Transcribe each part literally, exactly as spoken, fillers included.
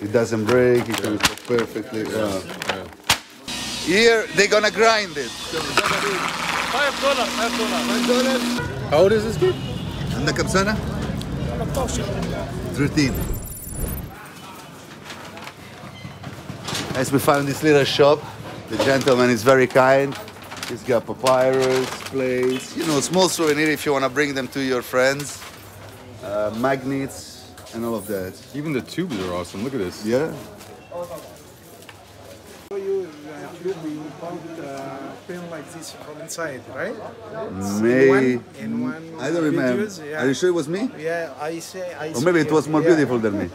It doesn't break, it comes perfectly. Yeah. Yeah. Here, they're gonna grind it. Five dollars, five dollars. Five dollars. How old is this kid? And the Kamsana? thirteen. As we found this little shop, the gentleman is very kind. He's got papyrus, plates, you know, small souvenir if you want to bring them to your friends. Uh, magnets and all of that. Even the tubes are awesome, look at this. Yeah. You uh, tube, you found a pen like this from inside, right? Maybe. In one, in one I don't remember. Videos, yeah. Are you sure it was me? Yeah, I say. I or maybe it was more yeah. beautiful than me.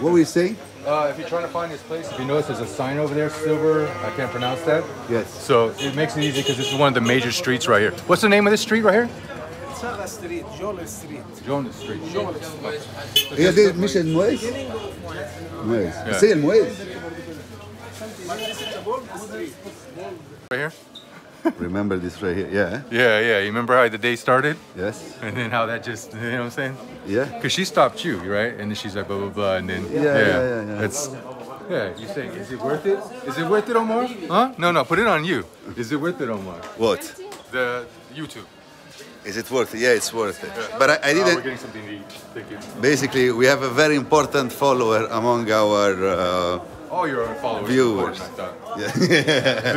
What were you saying? Uh, if you're trying to find this place, if you notice there's a sign over there, silver, I can't pronounce that. Yes. So it makes it easy because this is one of the major streets right here. What's the name of this street right here? It's not a street, Jonas Street. Jonas Street. Jonas Street. Yeah, did Michel Moïse? Moïse. Say Moïse. Right here? Remember this right here, yeah? Yeah, yeah. You remember how the day started? Yes. And then how that just, you know what I'm saying? Yeah. Because she stopped you, right? And then she's like, blah, blah, blah. And then, yeah, yeah, yeah. yeah, yeah. That's, yeah, you're saying, is it worth it? Is it worth it, Omar? Huh? No, no, put it on you. Is it worth it, Omar? What? The YouTube. Is it worth it? Yeah, it's worth it. Yeah. But I, I didn't. Oh, we're getting something to eat. Thank you. Basically, we have a very important follower among our. Uh, All your own followers. Viewers. Yeah.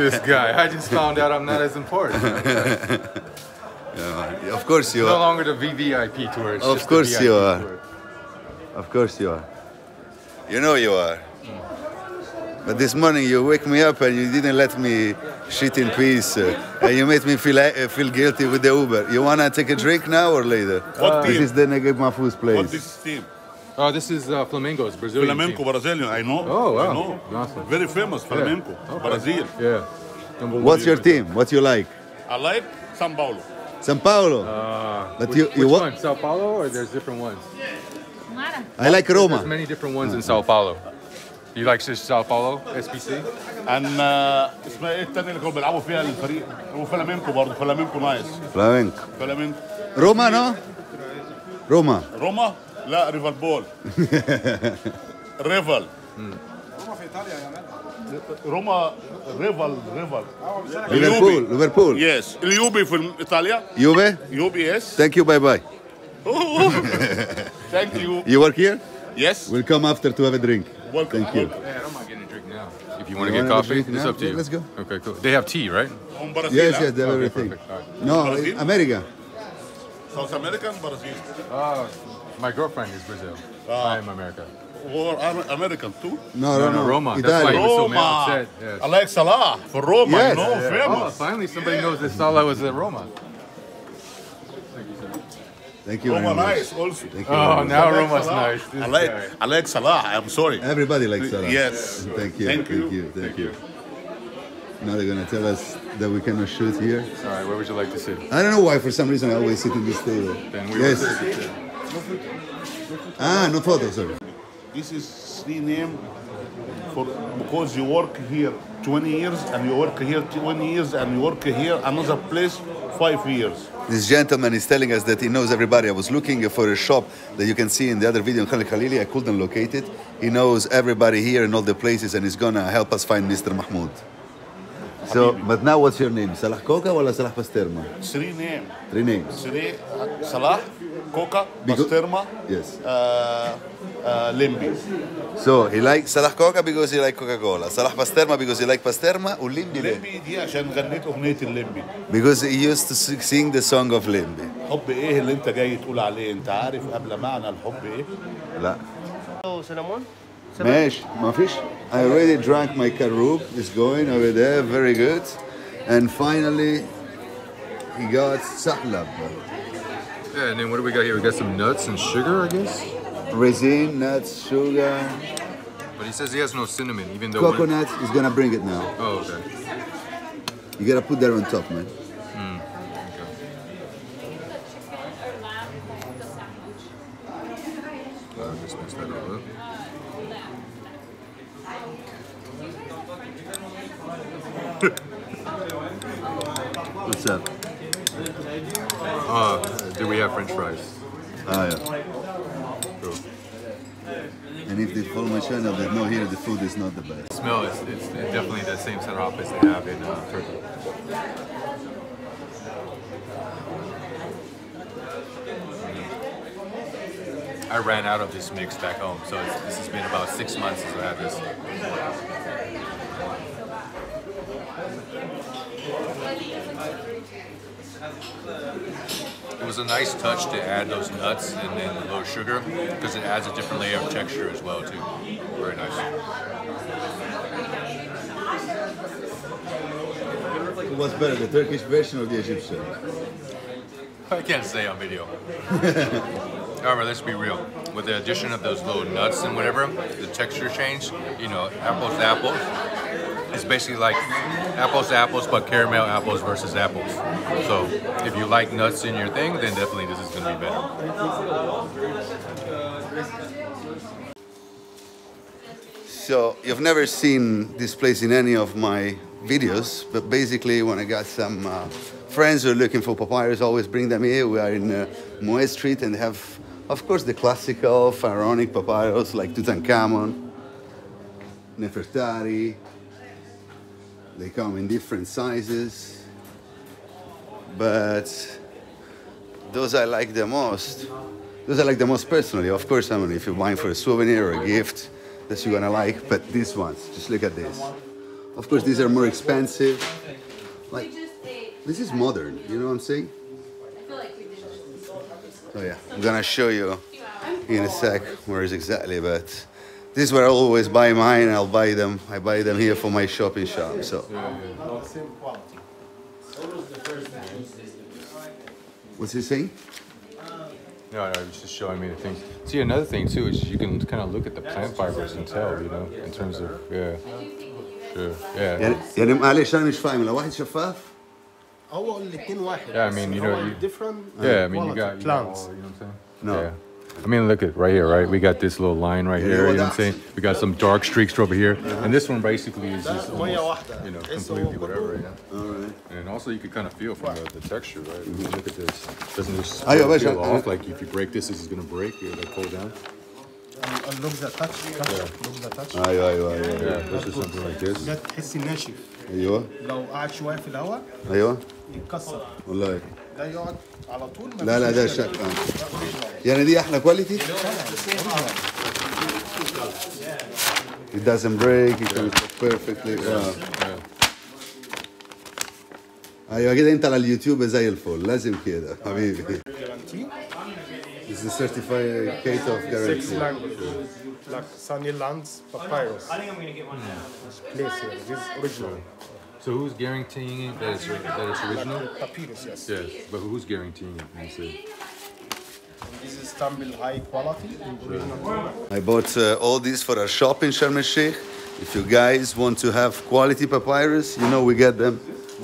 This guy. I just found out I'm not as important. Yeah, of course you are. No longer the V V I P tour. It's of course you are. Tour. Of course you are. You know you are. Mm. But this morning you wake me up and you didn't let me shit in peace. Uh, and you made me feel uh, feel guilty with the Uber. You wanna take a drink now or later? What uh, this is the Nagib Mahfuz place. What this team? Oh, this is uh, Flamenco's Brazilian. Flamenco, team. Brazilian, I know. Oh, wow. I know. Awesome. Very famous, Flamenco, yeah. Okay. Brazil. Yeah. What's your team? What you like? I like São Paulo. São Paulo? Uh, but which, you, you which one? São Paulo or there's different ones? Yeah. I like Roma. There's many different ones in São Paulo. You like São Paulo, S P C? And اسمها ايه الثانية اللي كانوا بيلعبوا فيها الفريق؟ هو فلامينكو برضه، فلامينكو نايس. فلامينكو. فلامينكو. روما نو؟ روما. روما؟ لا ريفال بول ريفال روما في ايطاليا يا مان روما ريفال ريفال ليفربول ليفربول يس اليوبي في ايطاليا يوبي يوبي يس ثانك يو باي باي ثانك يو يو ورك هير يس ويل كم افتر تو هاف ا درينك ثانك يو If you want to get coffee, it's up to you. Let's go. Okay, cool. They have tea, right? Yes, yes, they have everything. No, America. South American, Brazil. My girlfriend is Brazil. Uh, I am America. Or American too? No, no, no. no. Roma. Italy. That's why he was so mad upset. Yes. I like Salah for Roma. Yes. No, yeah. famous. Oh, finally, somebody yeah. knows that Salah was at Roma. Thank you, sir. Thank you. Roma nice also. Thank you. Oh, now Roma's nice. I like, I like Salah. I'm sorry. Everybody likes Salah. Yes. Yeah, thank you. Thank you. Thank you. Thank you. Now they're gonna tell us that we cannot shoot here. All right. Where would you like to sit? I don't know why. For some reason, I always sit in this table. Then we yes. Will No photo. No photo. Ah, no photo, sorry. This is the name for because you work here twenty years and you work here twenty years and you work here another place five years. This gentleman is telling us that he knows everybody. I was looking for a shop that you can see in the other video in Khan El Khalili. I couldn't locate it. He knows everybody here and all the places and he's gonna help us find Mister Mahmoud. So, but now what's your name? Salah Coca or Salah Pasterma? Three names. Three names. Three, uh, Salah, Coca, Pasterma, yes. uh, uh, Limbi. So, he likes Salah Coca because he likes Coca-Cola, Salah Pasterma because he likes Pasterma, and Limbi. Limbi دي عشان غنيت أغنية الليمبي. Because he used to sing the song of Limbi. حب إيه اللي أنت جاي تقول عليه؟ أنت عارف قبل معنى الحب إيه؟ لا. سلامون. Mesh, Mafish. I already drank my karoub. It's going over there, very good. And finally, he got sahlab. Yeah, and then what do we got here? We got some nuts and sugar, I guess? Resin, nuts, sugar. But he says he has no cinnamon, even though... Coconut is gonna bring it now. Oh, okay. You gotta put that on top, man. Mm, okay. I'll just mix that all up. What's up? Uh, do we have French fries? Oh, yeah. Cool. And and if they follow my channel, they know here the food is not the best. The smell is it's definitely the same sarapis they have in uh, Turkey. I ran out of this mix back home, so it's, this has been about six months since I had this. It was a nice touch to add those nuts and then a little sugar because it adds a different layer of texture as well too. Very nice. What's better, the Turkish version or the Egyptian? I can't say on video. However, let's be real. With the addition of those little nuts and whatever, the texture changed. You know, apples to apples. It's basically like apples to apples, but caramel apples versus apples. So if you like nuts in your thing, then definitely this is gonna be better. So you've never seen this place in any of my videos, but basically when I got some uh, friends who are looking for papyrus, always bring them here. We are in uh, Moët Street and have, of course, the classical pharaonic papyrus like Tutankhamen, Nefertari. They come in different sizes, but those I like the most. Those I like the most personally. Of course, I mean, if you're buying for a souvenir or a gift, that's you're gonna like, but these ones, just look at this. Of course, these are more expensive. Like, this is modern, you know what I'm saying? So yeah, I'm gonna show you in a sec where it's exactly, but this is where I always buy mine. I'll buy them. I buy them here for my shopping shop. So, what's he saying? No, no, he's just showing me the things. See, another thing too is you can kind of look at the plant fibers and tell, you know, in terms of yeah, sure, yeah. يعني ما عليه شان مش فاهم لو واحد شفاف. أو الاثنين واحد. Yeah, I mean, you know, you, yeah, I mean, you got you know what I'm saying? No. Yeah. I mean, look at right here, right? We got this little line right here, you know what I'm saying? We got some dark streaks over here. And this one basically is just almost, you know, completely whatever, you know? All right. And also you can kind of feel from the, the texture, right? I mean, look at this. Doesn't this feel off? Like if you break this, this is going to break, you're going to pull down. Looks at touch, looks at touch. Yeah, yeah, yeah, yeah. This is something like this. That's nasty. Yeah. لو قعد شوية في الهواء. Yeah. يتكسر. والله. لا يقعد على طول. لا لا ده شكل. يعني دي أحلى كواليتي. It doesn't break. It comes perfectly. أيوة كده أنت على اليوتيوب زي الفل لازم كده حبيبي. It's a certificate of guarantee. Six languages, like Sunny Lands Papyrus. I think I'm going to get one now. This place here, this is original. So who's guaranteeing it that it's, that it's original? Papyrus, yes. Yes, but who's guaranteeing it? This is Tamil high quality. I bought uh, all these for our shop in Sharm el-Sheikh. If you guys want to have quality papyrus, you know we get them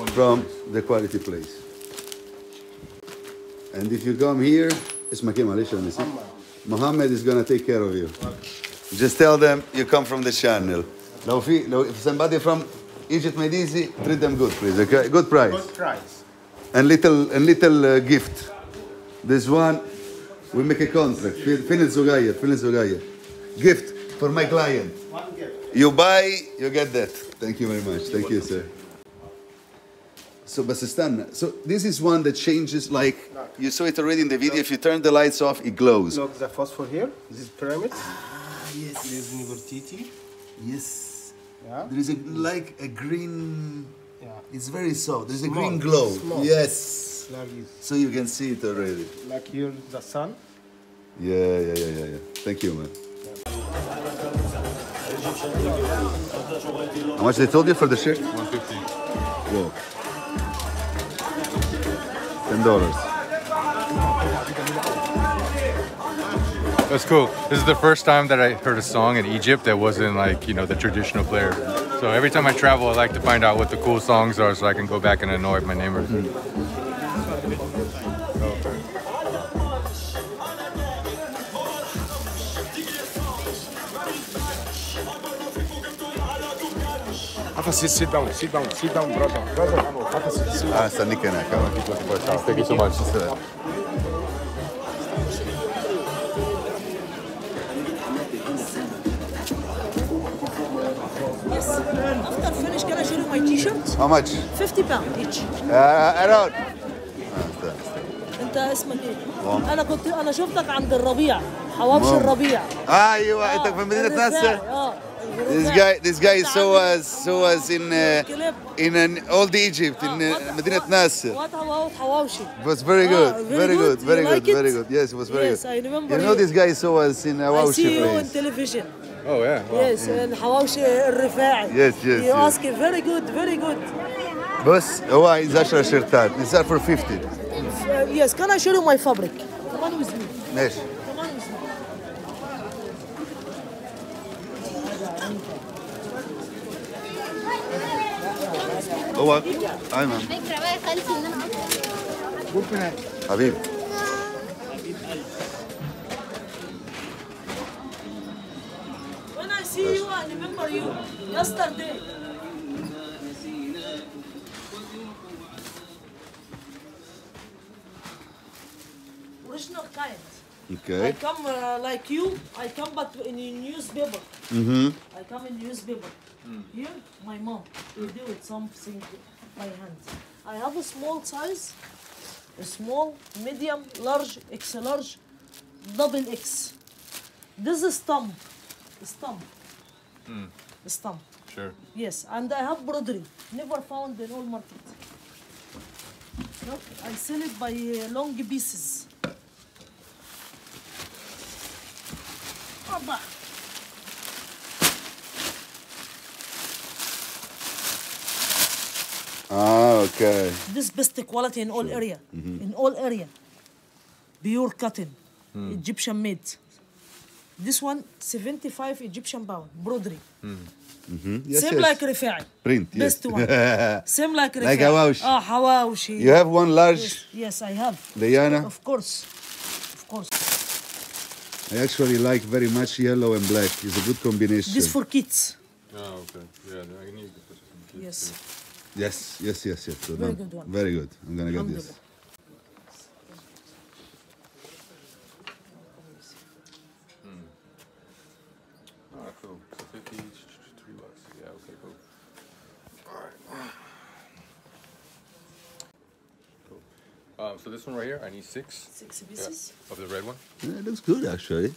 from the quality place. And if you come here, Mohammed is going to take care of you. Just tell them you come from the channel. If somebody from Egypt Made Easy, treat them good, please. Okay? Good price. Good price. And little, and little uh, gift. This one, we make a contract. Gift for my client. You buy, you get that. Thank you very much. Thank you, sir. So, Basistan, so this is one that changes, like, you saw it already in the video, if you turn the lights off, it glows. Look, the phosphor here, this is pyramid. Ah, yes. This is Nefertiti. Yes. Yeah. There is, a, like, a green, yeah. It's very soft. There's a small, green glow. Small. Yes. Like so you can see it already. Like here, the sun. Yeah, yeah, yeah, yeah, yeah. Thank you, man. Yeah. How much they told you for the shirt? one fifty. Whoa. ten dollars. That's cool. This is the first time that I heard a song in Egypt that wasn't like, you know, the traditional player. So every time I travel, I like to find out what the cool songs are so I can go back and annoy my neighbors. Sit down, sit down, sit down, brother. brother ah, it's a nick and I come. Thank you so much. Thank you. t-shirts. How much? fifty pounds each. Uh, around. انت اسمك ايه؟ انا كنت انا شفتك عند الربيع حواوش الربيع. ايوه انت في مدينه نصر. اه This guy, this guy saw us, saw us in uh, in an old Egypt, in uh, Medinat Nasser. What about Hawashi? It was very good, ah, really very good, good very you good, like very it? good. Yes, it was very yes, good. Yes, I remember. You know, this guy saw us in Hawashi. I see you place. on television. Oh yeah. Wow. Yes, yeah. And Hawashi Al-Rifa'i. Yes, yes. You yes. ask him, very good, very good. Boss, why is that shirt? Is that for fifty? Yes. Can I show you my fabric? Come on with me. Yes. هو ايمن فكره بقى خالتي ان انا ممكن حبيبي when I see you I remember you yesterday original kind. Okay. I come uh, like you I come but in a newspaper. Mm-hmm. I come in newspaper. Mm. Here, my mom, we do it something by hand. I have a small size, a small, medium, large, X large, double X. This is thumb, thumb, mm. thumb. Sure. Yes, and I have broderie, never found in all market. Look, I sell it by long pieces. Abba. Ah, okay. This best quality in all area, mm-hmm. in all area. Pure cotton, mm. Egyptian made. This one, seventy-five Egyptian pound, broderie. Mm. Mm-hmm. yes, Same yes. like Rifa'i. Print, Best yes. one. Same like Rifa'i. Like Hawashi. Ah, Hawashi. You have one large? Yes, yes I have. Diana? Of course, of course. I actually like very much yellow and black. It's a good combination. This for kids. Ah, okay. Yeah, I need to put some kids. Yes. Too. Yes, yes, yes, yes. So very then, good one. Very good. I'm gonna get this. Hmm. All right, cool. So fifty each, three bucks. Yeah, okay, cool. All right. Cool. Um, so this one right here, I need six. Six pieces. Yeah, of the red one. Yeah, it looks good actually.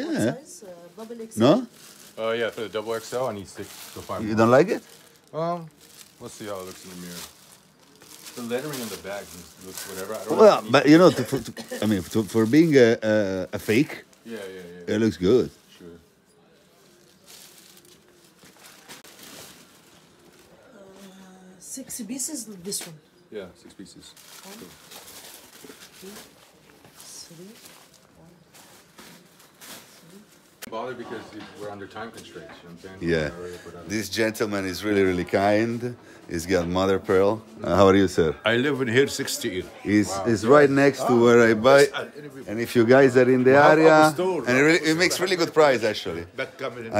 Yeah. Size, uh, double X L. No. Uh, yeah, for the double X L, I need six. So five. You more. Don't like it? Um, let's see how it looks in the mirror. The lettering on the back just looks whatever. I don't well, know but you know, to, for, to, I mean, to, for being a, a, a fake, yeah, yeah, yeah, it looks good. Sure. Uh, six pieces, this one. Yeah, six pieces. One, two, three, one, three. Bother because we're under time constraints. You know what I'm saying? Yeah. This gentleman is really, really kind. He's got mother pearl. Uh, how are you, sir? I live in here sixty years. He's, wow. he's right next oh, to where I buy. And if you guys are in the well, area, store, and it, really, it makes really good price actually.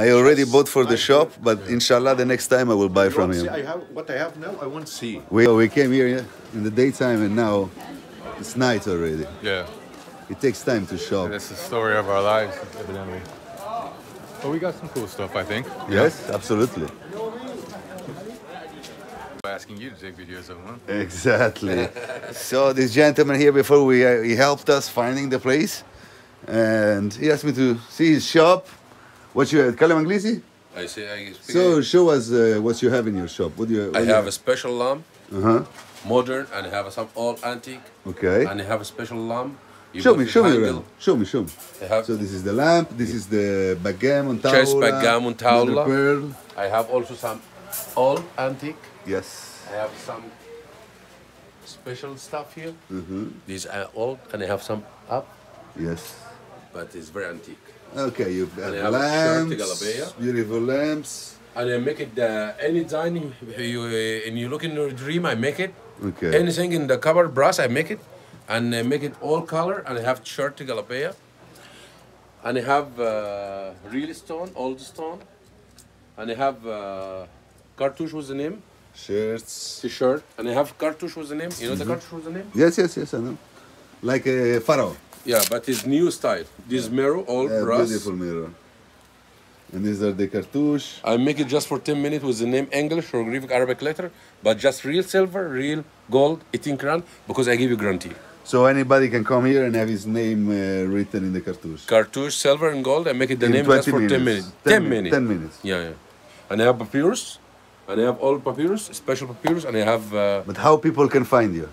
I already bought for the shop, but yeah. Inshallah, the next time I will buy you from him. I have, what I have now, I won't see. We we came here in the daytime, and now it's night already. Yeah. It takes time to shop. That's the story of our lives, evidently. But we got some cool stuff, I think. Yes, absolutely. We're asking you to take videos of them. Exactly. So this gentleman here before we uh, he helped us finding the place, and he asked me to see his shop. What you have? Kalam Anglisi? I see. I speak so show us uh, what you have in your shop. What do you? What I do you have, have a special lamp. Uh huh. Modern, and I have some old antique. Okay. And I have a special lamp. You show me, show me, around. show me, show me, show me. So this is the lamp, this is the backgammon towel. Chess backgammon towel. I have also some old antique. Yes. I have some special stuff here. Mm-hmm. These are old, and I have some up. Yes. But it's very antique. Okay, you have lamps, beautiful lamps. And I make it uh, any dining, you, uh, and you look in your dream, I make it. Okay. Anything in the cupboard brass, I make it. And I make it all color, and I have shirt to Galapea, and I have uh, real stone, old stone, and I have uh, cartouche with the name, shirts, t-shirt, and I have cartouche with the name. You know mm-hmm. the cartouche with the name? Yes, yes, yes, I know. Like a pharaoh. Yeah, but it's new style. This mirror, all yeah, brass. Beautiful mirror. And these are the cartouche. I make it just for ten minutes with the name English or Greek Arabic letter, but just real silver, real gold, eighteen grand, because I give you guarantee. So anybody can come here and have his name uh, written in the cartouche. Cartouche, silver and gold, I make it the in name just for minutes. ten minutes. ten, ten minutes. ten minutes. Yeah, yeah. And I have papyrus, and I have all papyrus, special papyrus, and I have... Uh, but how people can find you?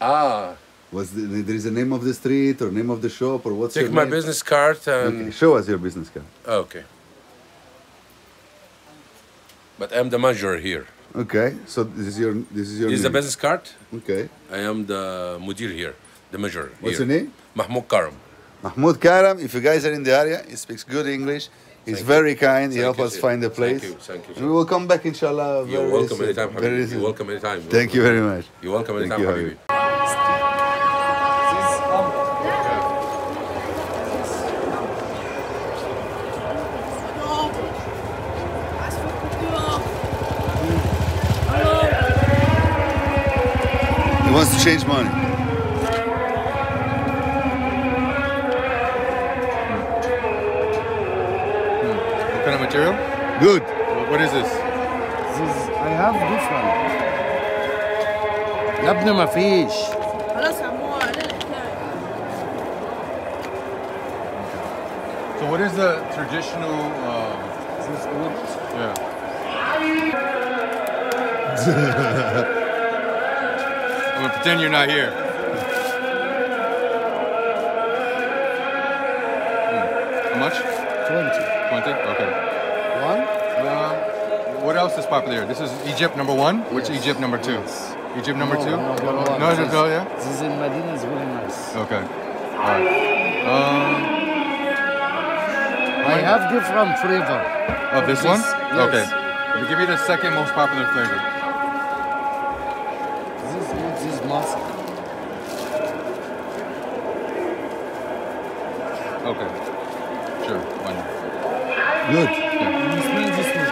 Ah. Was the, there is a name of the street or name of the shop or what's Take your name? Take my business card and... Okay, show us your business card. Oh, okay. But I'm the manager here. Okay, so this is your this is your. This name. Is the business card. Okay. I am the mudir here, the manager. What's your name? Mahmoud Karam. Mahmoud Karam. If you guys are in the area, he speaks good English. He's Thank very you. kind. Thank he helps us find a place. Thank you. Thank you. And we will come back, inshallah. Very You're welcome soon. anytime. Very You're soon. welcome anytime. Thank you very much. You're welcome anytime. Thank you, Habibi. He wants to change money. What kind of material? Good. What is this? This is, I have this one. يا ابني ما فيش. خلاص عموها علينا. So what is the traditional? Uh, this wood. Yeah. I'm gonna pretend you're not here. Mm. How much? Twenty. Twenty? Okay. One? Uh, what else is popular? This is Egypt number one? Yes. Which Egypt number two? Yes. Egypt number no, two? No, no, no. No, no, no, yeah? This is in Medina, is really nice. Okay. Alright. Um, I have different flavor. Oh, this, this one? Yes. Okay. Let me give you the second most popular flavor. Mosque. Okay. Sure. One. Good. Yeah. This means this one.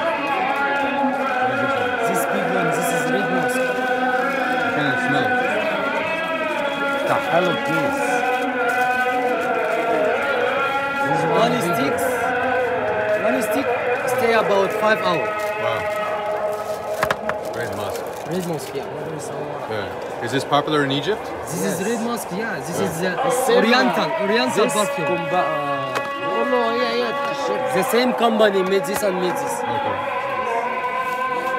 This big one. This is red mosque. I cannot smell it. Tahalo, please. This one, one stick. One stick stay about five hours. Wow. Red mosque. Red mosque. Yeah. Yeah. Is this popular in Egypt? This yes. is red mosque, yeah. This yeah. is uh, Oriental, Oriental perfume. Uh, no, no, yeah, yeah. Sure. The same company made this and made this. Okay.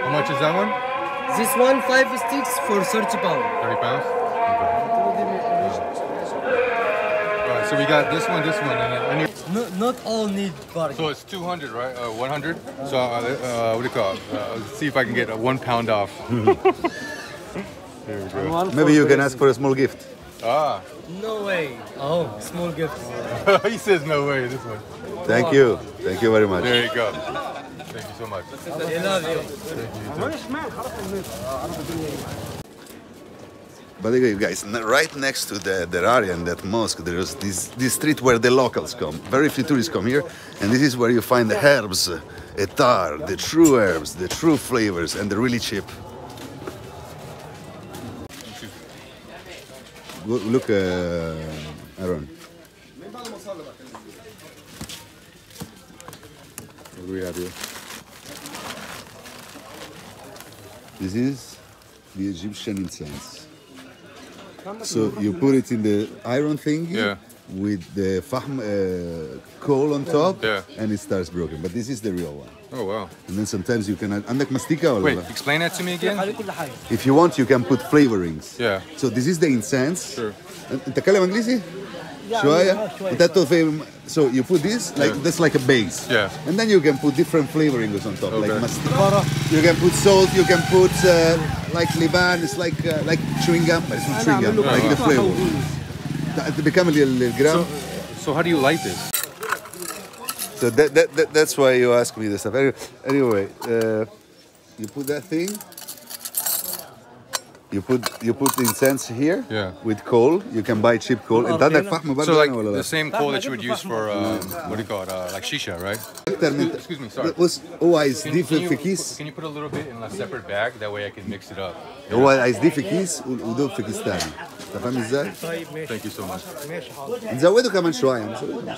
How much is that one? This one, five sticks for thirty pounds. thirty pounds? Okay. Yeah. Alright, so we got this one, this one, and then I need... No, not all need bargain. So it's two hundred, right? Uh, one hundred? Uh, so, uh, uh, what do you call it? Uh, let's see if I can get a one pound off. Maybe you can ask for a small gift. Ah. No way. Oh, small gift. He says no way, this one. Thank you. Thank you very much. There you go. Thank you so much. I love you. Thank you. By the way, guys, right next to the Derari and that mosque, there's this, this street where the locals come. Very few tourists come here, and this is where you find the herbs, etar, the true herbs, the true flavors, and they're really cheap. Look, uh, Aaron. What do we have here? This is the Egyptian incense. So you put it in the iron thing yeah. with the fahm uh, coal on top, yeah. and it starts broken. But this is the real one. Oh wow! And then sometimes you can add. Wait, explain that to me again. If you want, you can put flavorings. Yeah. So this is the incense. Sure. So you put this like yeah. that's like a base. Yeah. And then you can put different flavorings on top, okay. like mastika. You can put salt. You can put uh, like liban. It's like uh, like chewing gum, but it's not chewing gum. Like the flavor. So, so how do you light this? So that, that, that, that's why you ask me this stuff. Anyway, uh, you put that thing. You put you put the incense here. Yeah. With coal, you can buy cheap coal. So like the same coal that you would use for um, what do you call it? Uh, like shisha, right? Excuse me, sorry. Oh, it's different. Can you put a little bit in a separate bag? That way I can mix it up. Oh, it's different. انت فاهم ازاي؟ طيب ماشي. ثانك يو سو ماتش. ماشي حاضر. نزوده كمان شويه. والله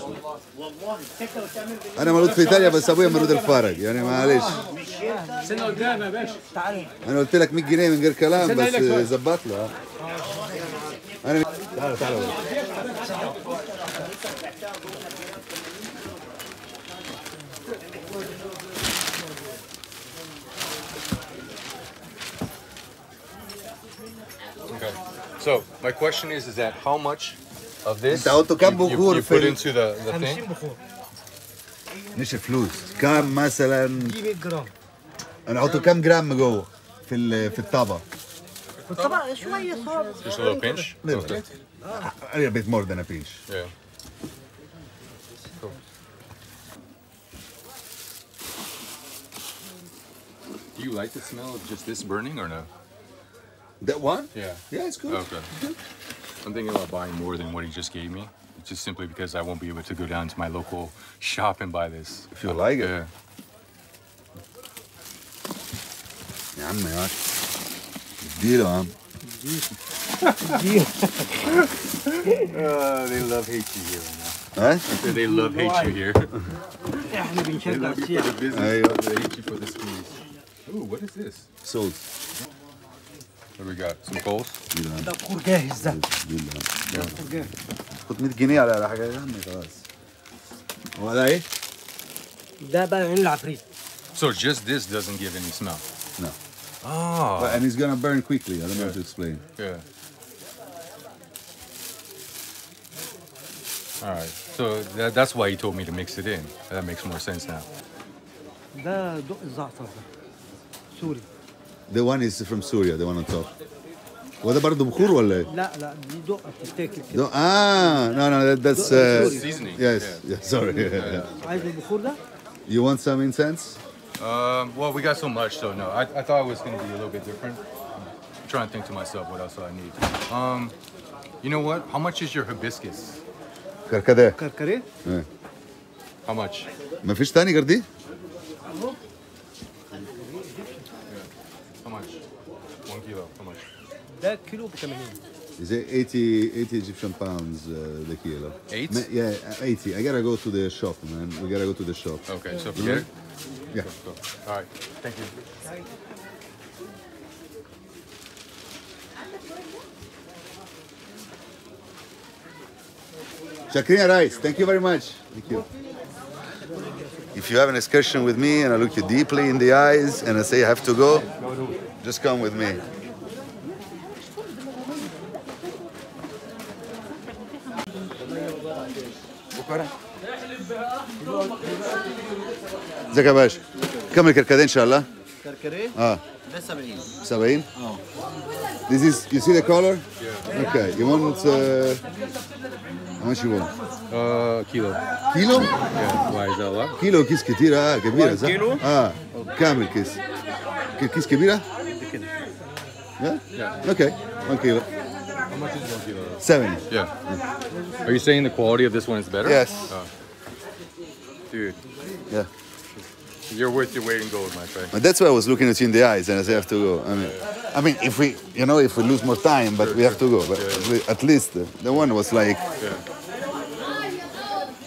انا مولود في ايطاليا بس ابويا مولود الفرج يعني معلش. سنه قدام يا باشا. تعالى. انا قلت لك مية جنيه من غير كلام بس ظبط له. انا تعالى تعالى. Okay. So my question is, is that how much of this you, you, you put into the, the thing? مش فلوس. كم مثلا؟ مية جرام. أنا أحط كم جرام جوه في ال في الطبق؟ في الطبق شوية صار. Just a little pinch. Okay. A little bit more than a pinch. Yeah. Cool. Do you like the smell of just this burning or no? That one? Yeah. Yeah, it's good. Okay. I'm thinking about buying more than what he just gave me. It's just simply because I won't be able to go down to my local shop and buy this. If you like it. Yeah. Yeah, I'm not. Deal, huh? Deal. Oh, they love hate you here. Huh? They love hate you here. They love you for the business. They hate you for this piece. Ooh, what is this? Salt. What do we got? Some coals? ده بخور جاهز ده. ده بخور جاهز. حط مية جنيه على حاجة يا عمي خلاص. هو ده إيه؟ ده بقى عين العفريت. So just this doesn't give any smell? No. Ah. But, and it's gonna burn quickly. I don't know how to explain. Yeah. All right. So that, that's why he told me to mix it in. That makes more sense now. ده دق الزعتر ده. سوري. The one is from Syria, the one on top. What about the bukhur or what? No, no, you don't have to take it. No, ah, no, no, that, that's uh, seasoning. Yes, yeah. Yeah, sorry. Yeah. You want some incense? Um, well, we got so much, so no. I, I thought it was going to be a little bit different. I'm trying to think to myself what else I need. Um, you know what? How much is your hibiscus? Karkade. Karkade? Yeah. How much? ما فيش تاني غير دي؟ That kilo is eighty. Is it eighty Egyptian pounds uh, the kilo? Eight? Ma yeah, eighty. I gotta go to the shop, man. We gotta go to the shop. Okay, so forget it? Yeah. Go, go. All right, thank you. Shakriya Rice, thank you very much. Thank you. If you have an excursion with me and I look you deeply in the eyes and I say I have to go, just come with me. ازيك يا باشا؟ كم الكركديه ان شاء الله؟ كركديه؟ اه ده سبعين. سبعين؟ اه. This is, you see the color? Yeah. Okay, you want uh, how much you want? Uh, kilo. Kilo? Yeah. Why is that what? Kilo كيس كتير اه كبيرة صح؟ كيلو؟ اه كامل كيس. كيس كبيرة؟ كده. Yeah? Okay, one kilo. How much is one kilo? Seven. Yeah. Are you saying the quality of this one is better? Yes. Oh. Dude. Yeah. You're worth your weight in gold, my friend. But that's why I was looking at you in the eyes and I said, I have to go. I mean, yeah. I mean, if we, you know, if we lose more time, but sure, we have to go. But yeah, at least uh, the one was like. Yeah.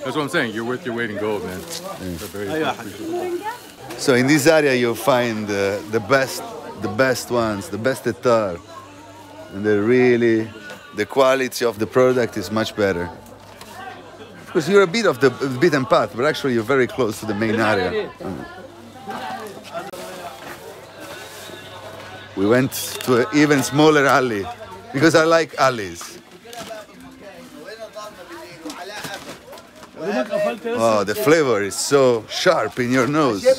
That's what I'm saying. You're worth your weight in gold, man. Yeah. Very so in this area, you'll find uh, the best, the best ones, the best etar. And they're really, the quality of the product is much better. Because you're a bit of the beaten path, but actually you're very close to the main area. Mm. We went to an even smaller alley, because I like alleys. Oh, the flavor is so sharp in your nose. It's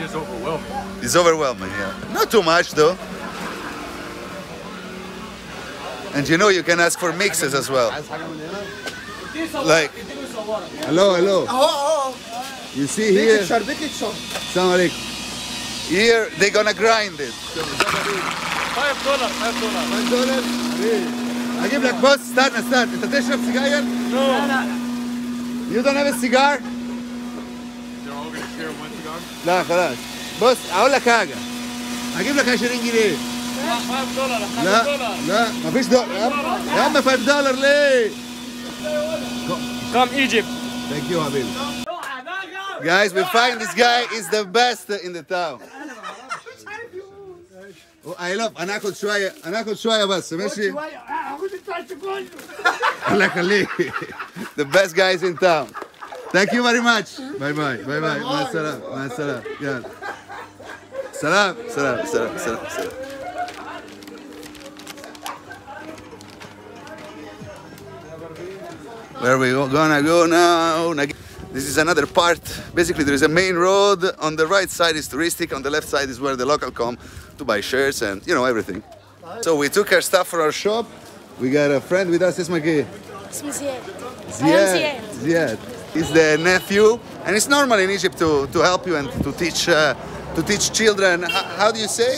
just overwhelming. It's overwhelming, yeah. Not too much, though. And you know you can ask for mixes as well. Like, hello, hello. You see here, here they're gonna grind it. Five dollars, five dollars. Five dollars? I give like boss, start and start. Is that a cigar? No. You don't have a cigar? They're all gonna share one cigar? No, خلاص. Boss, I'll tell you. هجيب لك عشرين جنيه. لا خمسة دولار. لا لا مفيش دولار يا عم. خمسة دولار ليه؟ Come Egypt. Thank you حبيبي. Guys, we find this guy is the best in the town. I love. انا اكل شويه انا اكل شويه بس ماشي. الله يخليك. The best guys in town. Thank you very much. Bye bye. Bye bye. مع السلامه. مع السلامه. يلا. سلام سلام سلام سلام سلام. Where we gonna go now? This is another part. Basically, there is a main road. On the right side is touristic. On the left side is where the local come to buy shirts and, you know, everything. So we took our stuff for our shop. We got a friend with us. It's my kid. It's Ziad. Ziad. Ziad. He's the nephew, and it's normal in Egypt to to help you and to teach uh, to teach children. H how do you say?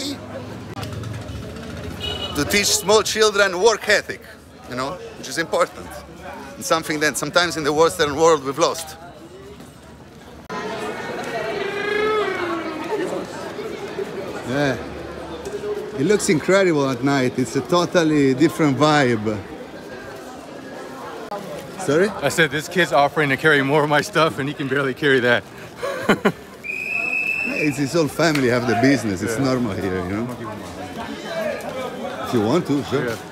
To teach small children work ethic, you know, which is important. And something that sometimes in the Western world we've lost. Yeah. It looks incredible at night. It's a totally different vibe. Sorry? I said this kid's offering to carry more of my stuff and he can barely carry that. It's his whole family have the business. It's yeah. normal here, you know? If you want to, sure. Yeah.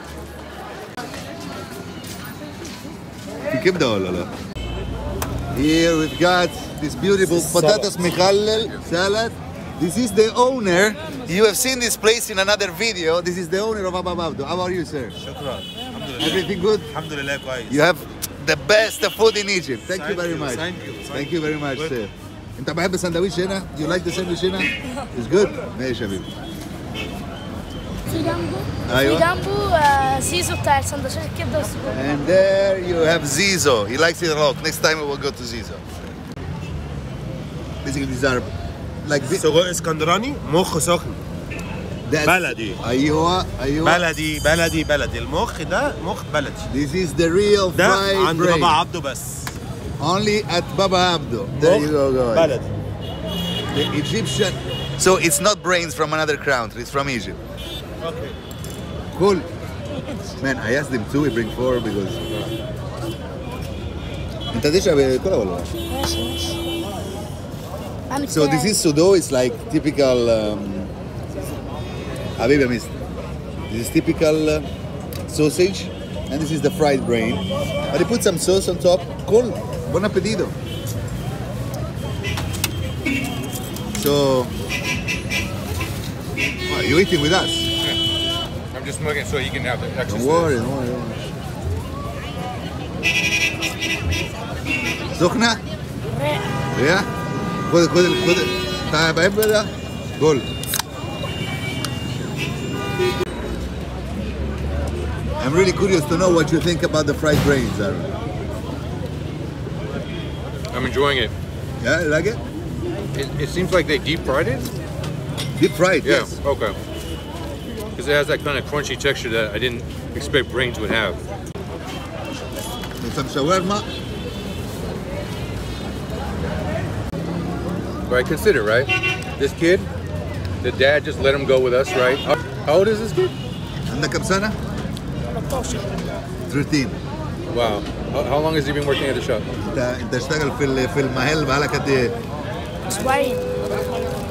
Here we've got this beautiful this potatoes salad. Mikhallel salad. This is the owner. You have seen this place in another video. This is the owner of Baba Abdo. How are you, sir? Shukran. Everything good? Alhamdulillah. You have the best food in Egypt. Thank, Thank you very you. much. Thank you. Thank, Thank you very much, good. sir. أنت بحب السندويش هنا؟ You like the sandwich هنا? It's good. ماشي يا حبيبي. في جنبه. أيوه. في جنبه زيزو بتاع السندوتشات الكبدة والسجق. And there you have Zizo. He likes it a lot. Next time we will go to Zizo. Basically, these are like سجق اسكندراني مخ سخن بلدي. ايوه ايوه بلدي بلدي بلدي المخ ده مخ بلدي. This is the real fried ده عند بابا عبده بس. Only at Baba Abdo. There you go, guys. بلدي. The Egyptian. So it's not brains from another country. It's from Egypt. Okay. Cool. Man, I asked him too. We bring four because. أنت تشرب كولا ولا؟ ماشي ماشي. So this is Sudo, it's like typical um, Habibi missed. This is typical uh, sausage, and this is the fried brain. But they put some sauce on top. Cool, buon appetito. So, well, you eating with us? Yeah. I'm just smoking so you can have the exercise. Don't worry, don't worry, don't worry. Sokhna? Yeah. Yeah? خد خد خد تعالى بحب ده جول I'm really curious to know what you think about the fried brains, Aaron. I'm enjoying it. Yeah, you like it? It, it seems like they deep fried it. Deep fried, yeah, yes. Okay. Because it has that kind of crunchy texture that I didn't expect brains would have. And some shawarma. Right, consider, right? This kid, the dad just let him go with us, right? How old is this kid? thirteen. Wow. How, how long has he been working at the shop?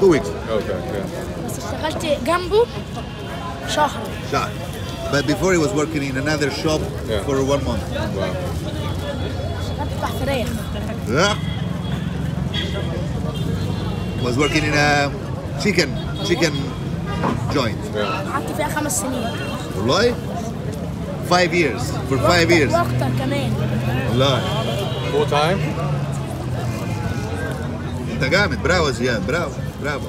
Two weeks. Okay, yeah. But before he was working in another shop yeah. for one month. Wow. Yeah. Was working in a chicken chicken joint. Yeah. Five years. For five years. Full time? Tagamet, bravo Ziad, bravo, bravo.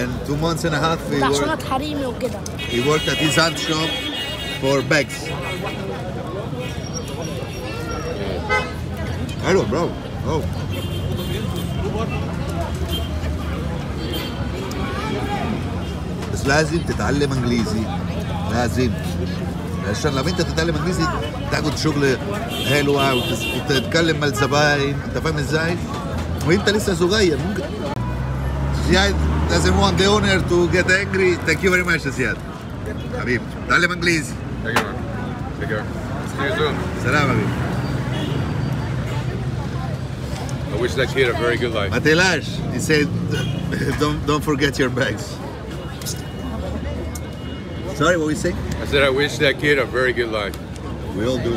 And two months and a half he worked, he worked at his aunt's shop for bags. I don't know. Oh. بس لازم تتعلم انجليزي. لازم. عشان لما انت تتعلم انجليزي تاخد شغل حلوه وتتكلم مع الزباين، انت فاهم ازاي؟ وانت لسه صغير ممكن. Ziad doesn't want the owner to get angry. Thank you very much, Ziad. حبيب تعلم انجليزي. Thank you. Take care. See you soon. سلام حبيب. I wish that kid a very good life. ما تقلقش. He said, don't don't forget your bags. Sorry, what were you saying? I said I wish that kid a very good life. We all do.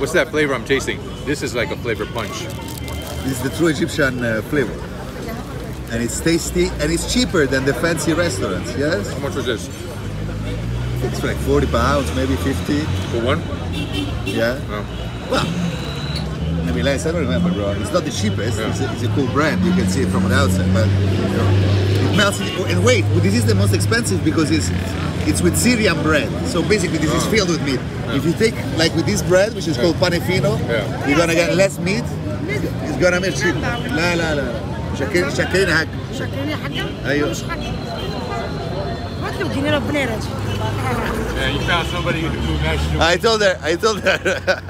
What's that flavor I'm tasting? This is like a flavor punch. This is the true Egyptian uh, flavor. And it's tasty and it's cheaper than the fancy restaurants, yes? How much was this? It's like forty pounds, maybe fifty. For one? Yeah. Oh. Well, maybe less, I don't remember, bro. It's not the cheapest, yeah. it's, a, it's a cool brand. You can see it from the outside, but it melts in, and wait, this is the most expensive because it's It's with Syrian bread, so basically this oh. is filled with meat. Yeah. If you take, like with this bread, which is yeah. called panefino, yeah. you're gonna get less meat, it's gonna be cheap. لا لا لا. شكرين شكرين حق. شكرين حق؟ أيوه. هات له جنيه ربنا يرزقك. I told her, I told her.